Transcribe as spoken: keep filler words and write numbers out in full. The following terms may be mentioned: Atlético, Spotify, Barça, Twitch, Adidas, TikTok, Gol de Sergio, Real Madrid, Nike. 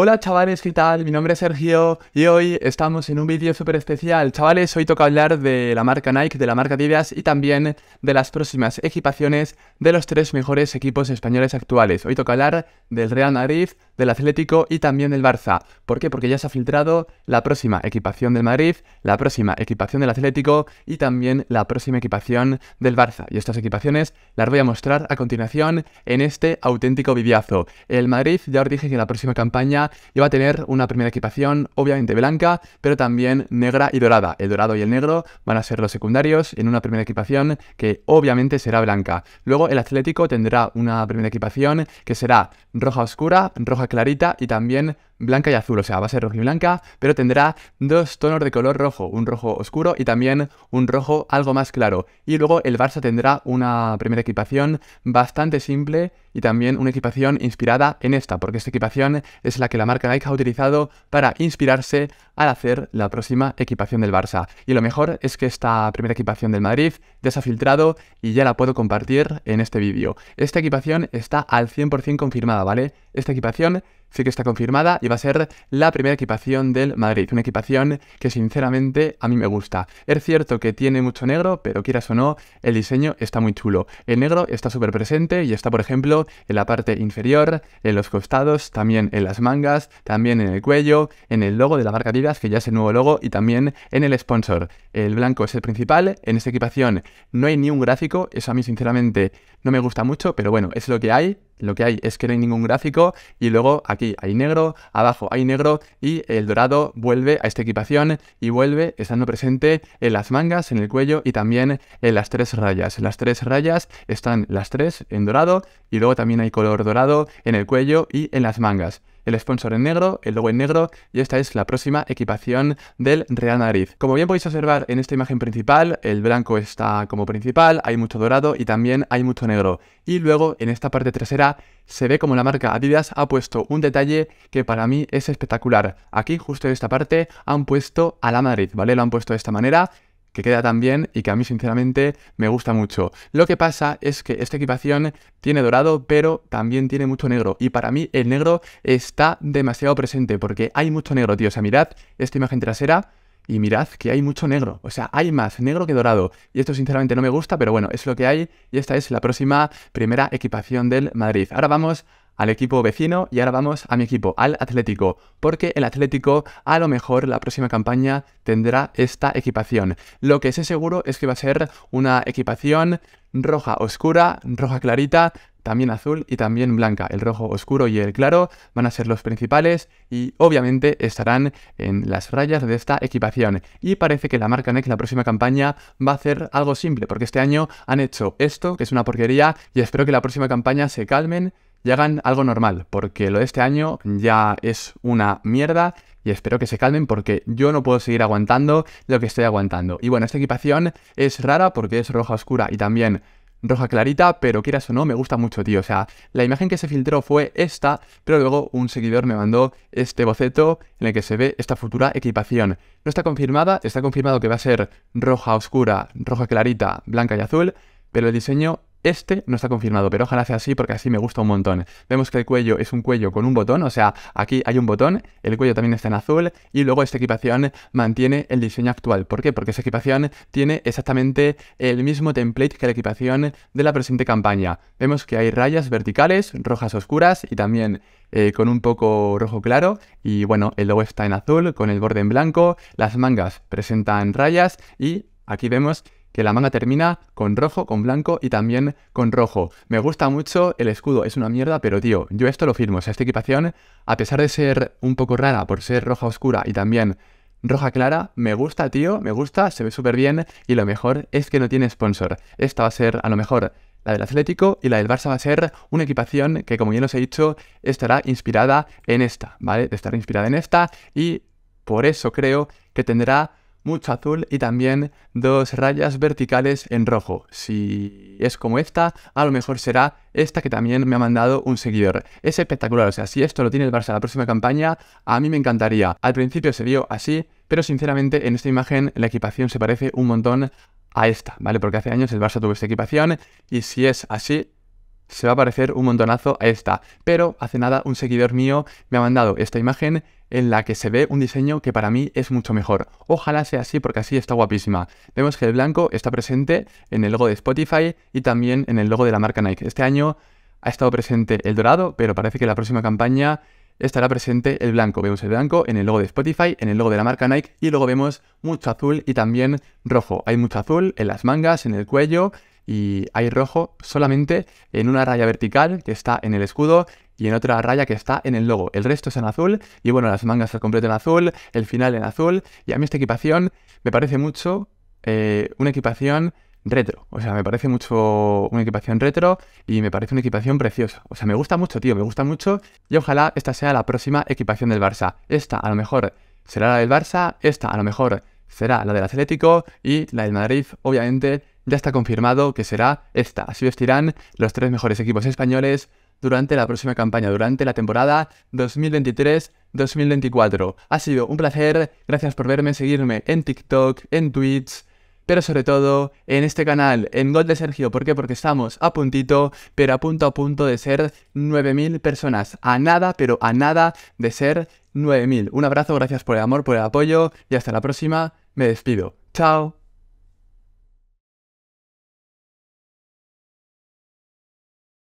Hola chavales, ¿qué tal? Mi nombre es Sergio y hoy estamos en un vídeo súper especial. Chavales, hoy toca hablar de la marca Nike, de la marca Adidas y también de las próximas equipaciones de los tres mejores equipos españoles actuales. Hoy toca hablar del Real Madrid, del Atlético y también del Barça. ¿Por qué? Porque ya se ha filtrado la próxima equipación del Madrid, la próxima equipación del Atlético y también la próxima equipación del Barça. Y estas equipaciones las voy a mostrar a continuación en este auténtico videazo. El Madrid, ya os dije que en la próxima campaña y va a tener una primera equipación obviamente blanca, pero también negra y dorada. El dorado y el negro van a ser los secundarios en una primera equipación que obviamente será blanca. Luego el Atlético tendrá una primera equipación que será roja oscura, roja clarita y también blanca y azul, o sea, va a ser roja y blanca, pero tendrá dos tonos de color rojo, un rojo oscuro y también un rojo algo más claro. Y luego el Barça tendrá una primera equipación bastante simple y también una equipación inspirada en esta, porque esta equipación es la que la marca Nike ha utilizado para inspirarse al hacer la próxima equipación del Barça. Y lo mejor es que esta primera equipación del Madrid ya se ha filtrado y ya la puedo compartir en este vídeo. Esta equipación está al cien por cien confirmada, ¿vale? Esta equipación sí que está confirmada y va a ser la primera equipación del Madrid. Una equipación que sinceramente a mí me gusta. Es cierto que tiene mucho negro, pero quieras o no, el diseño está muy chulo. El negro está súper presente y está, por ejemplo, en la parte inferior, en los costados, también en las mangas, también en el cuello, en el logo de la marca Adidas, que ya es el nuevo logo, y también en el sponsor. El blanco es el principal. En esta equipación no hay ni un gráfico. Eso a mí sinceramente no me gusta mucho, pero bueno, es lo que hay. Lo que hay es que no hay ningún gráfico y luego aquí hay negro, abajo hay negro y el dorado vuelve a esta equipación y vuelve estando presente en las mangas, en el cuello y también en las tres rayas. En las tres rayas están las tres en dorado y luego también hay color dorado en el cuello y en las mangas. El sponsor en negro, el logo en negro y esta es la próxima equipación del Real Madrid. Como bien podéis observar en esta imagen principal, el blanco está como principal, hay mucho dorado y también hay mucho negro. Y luego en esta parte trasera se ve como la marca Adidas ha puesto un detalle que para mí es espectacular. Aquí, justo en esta parte, han puesto a la Madrid, ¿vale? Lo han puesto de esta manera, que queda tan bien y que a mí sinceramente me gusta mucho. Lo que pasa es que esta equipación tiene dorado, pero también tiene mucho negro. Y para mí el negro está demasiado presente porque hay mucho negro, tío. O sea, mirad esta imagen trasera y mirad que hay mucho negro. O sea, hay más negro que dorado. Y esto sinceramente no me gusta, pero bueno, es lo que hay. Y esta es la próxima primera equipación del Madrid. Ahora vamos al equipo vecino y ahora vamos a mi equipo, al Atlético, porque el Atlético a lo mejor la próxima campaña tendrá esta equipación. Lo que sé seguro es que va a ser una equipación roja oscura, roja clarita, también azul y también blanca. El rojo oscuro y el claro van a ser los principales y obviamente estarán en las rayas de esta equipación. Y parece que la marca Nike la próxima campaña va a hacer algo simple, porque este año han hecho esto, que es una porquería, y espero que la próxima campaña se calmen y hagan algo normal, porque lo de este año ya es una mierda y espero que se calmen porque yo no puedo seguir aguantando lo que estoy aguantando. Y bueno, esta equipación es rara porque es roja oscura y también roja clarita, pero quieras o no, me gusta mucho, tío. O sea, la imagen que se filtró fue esta, pero luego un seguidor me mandó este boceto en el que se ve esta futura equipación. No está confirmada, está confirmado que va a ser roja oscura, roja clarita, blanca y azul, pero el diseño este no está confirmado, pero ojalá sea así porque así me gusta un montón. Vemos que el cuello es un cuello con un botón, o sea, aquí hay un botón, el cuello también está en azul y luego esta equipación mantiene el diseño actual. ¿Por qué? Porque esta equipación tiene exactamente el mismo template que la equipación de la presente campaña. Vemos que hay rayas verticales, rojas oscuras y también eh, con un poco rojo claro y bueno, el logo está en azul con el borde en blanco, las mangas presentan rayas y aquí vemos que la manga termina con rojo, con blanco y también con rojo. Me gusta mucho, el escudo es una mierda, pero tío, yo esto lo firmo. O sea, esta equipación, a pesar de ser un poco rara por ser roja oscura y también roja clara, me gusta, tío, me gusta, se ve súper bien y lo mejor es que no tiene sponsor. Esta va a ser, a lo mejor, la del Atlético y la del Barça va a ser una equipación que, como ya os he dicho, estará inspirada en esta, ¿vale? Estará inspirada en esta y por eso creo que tendrá mucho azul y también dos rayas verticales en rojo. Si es como esta, a lo mejor será esta que también me ha mandado un seguidor. Es espectacular, o sea, si esto lo tiene el Barça la próxima campaña, a mí me encantaría. Al principio se vio así, pero sinceramente en esta imagen la equipación se parece un montón a esta, ¿vale? Porque hace años el Barça tuvo esta equipación y si es así, se va a parecer un montonazo a esta, pero hace nada un seguidor mío me ha mandado esta imagen en la que se ve un diseño que para mí es mucho mejor. Ojalá sea así porque así está guapísima. Vemos que el blanco está presente en el logo de Spotify y también en el logo de la marca Nike. Este año ha estado presente el dorado, pero parece que la próxima campaña estará presente el blanco. Vemos el blanco en el logo de Spotify, en el logo de la marca Nike y luego vemos mucho azul y también rojo. Hay mucho azul en las mangas, en el cuello y hay rojo solamente en una raya vertical que está en el escudo y en otra raya que está en el logo. El resto es en azul y bueno, las mangas al completo en azul, el final en azul y a mí esta equipación me parece mucho eh, una equipación retro, o sea, me parece mucho una equipación retro y me parece una equipación preciosa, o sea, me gusta mucho, tío, me gusta mucho y ojalá esta sea la próxima equipación del Barça. Esta a lo mejor será la del Barça, esta a lo mejor será la del Atlético y la del Madrid, obviamente, ya está confirmado que será esta. Así vestirán los tres mejores equipos españoles durante la próxima campaña, durante la temporada dos mil veintitrés dos mil veinticuatro. Ha sido un placer, gracias por verme, seguirme en TikTok, en Twitch, pero sobre todo en este canal, en Gol de Sergio. ¿Por qué? Porque estamos a puntito, pero a punto a punto de ser nueve mil personas. A nada, pero a nada de ser nueve mil. Un abrazo, gracias por el amor, por el apoyo y hasta la próxima. Me despido. Chao.